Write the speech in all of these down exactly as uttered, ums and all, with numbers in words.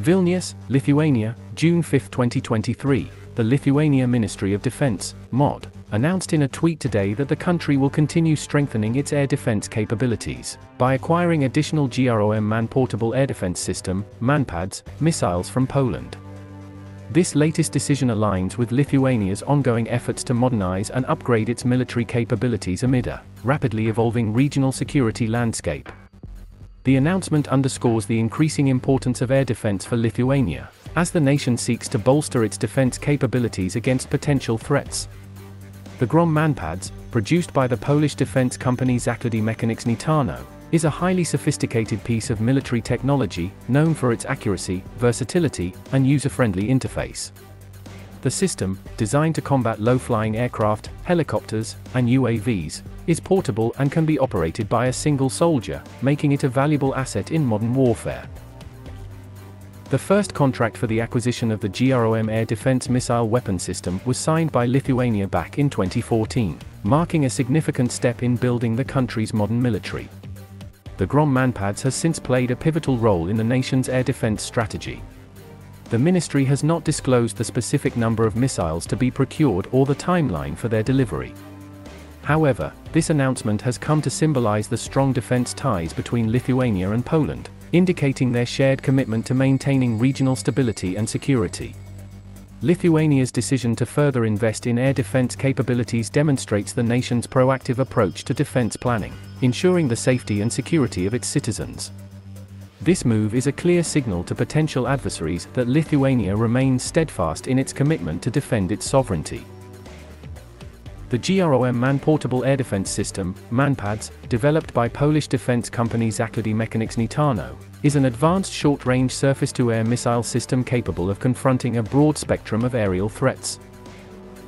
Vilnius, Lithuania, June fifth twenty twenty-three, the Lithuania Ministry of Defense, M O D, announced in a tweet today that the country will continue strengthening its air defense capabilities by acquiring additional GROM man-portable air defense system, MANPADS, missiles from Poland. This latest decision aligns with Lithuania's ongoing efforts to modernize and upgrade its military capabilities amid a rapidly evolving regional security landscape. The announcement underscores the increasing importance of air defense for Lithuania, as the nation seeks to bolster its defense capabilities against potential threats. The GROM MANPADS, produced by the Polish defense company Zakłady Mechaniczne Tarnów, is a highly sophisticated piece of military technology, known for its accuracy, versatility, and user-friendly interface. The system, designed to combat low-flying aircraft, helicopters, and U A Vs, is portable and can be operated by a single soldier, making it a valuable asset in modern warfare. The first contract for the acquisition of the GROM air defense missile weapon system was signed by Lithuania back in twenty fourteen, marking a significant step in building the country's modern military. The GROM MANPADS has since played a pivotal role in the nation's air defense strategy. The ministry has not disclosed the specific number of missiles to be procured or the timeline for their delivery. However, this announcement has come to symbolize the strong defense ties between Lithuania and Poland, indicating their shared commitment to maintaining regional stability and security. Lithuania's decision to further invest in air defense capabilities demonstrates the nation's proactive approach to defense planning, ensuring the safety and security of its citizens. This move is a clear signal to potential adversaries that Lithuania remains steadfast in its commitment to defend its sovereignty. The GROM man-portable air defense system, MANPADS, developed by Polish defense company Zakłady Mechaniczne Tarnów, is an advanced short-range surface-to-air missile system capable of confronting a broad spectrum of aerial threats.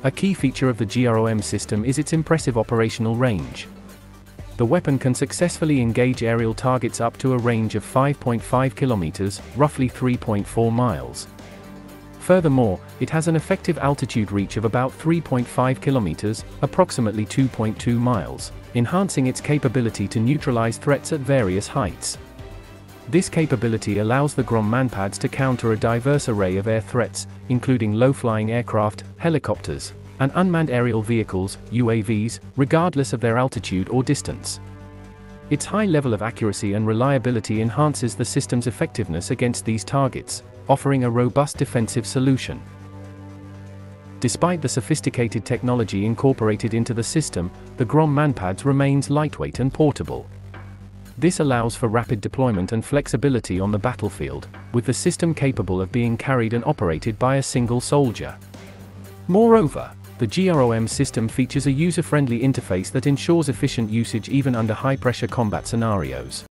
A key feature of the GROM system is its impressive operational range. The weapon can successfully engage aerial targets up to a range of five point five kilometers, roughly three point four miles. Furthermore, it has an effective altitude reach of about three point five kilometers, approximately two point two miles, enhancing its capability to neutralize threats at various heights. This capability allows the GROM MANPADS to counter a diverse array of air threats, including low-flying aircraft, helicopters, and unmanned aerial vehicles, U A Vs, regardless of their altitude or distance. Its high level of accuracy and reliability enhances the system's effectiveness against these targets, offering a robust defensive solution. Despite the sophisticated technology incorporated into the system, the GROM MANPADS remains lightweight and portable. This allows for rapid deployment and flexibility on the battlefield, with the system capable of being carried and operated by a single soldier. Moreover, the GROM system features a user-friendly interface that ensures efficient usage even under high-pressure combat scenarios.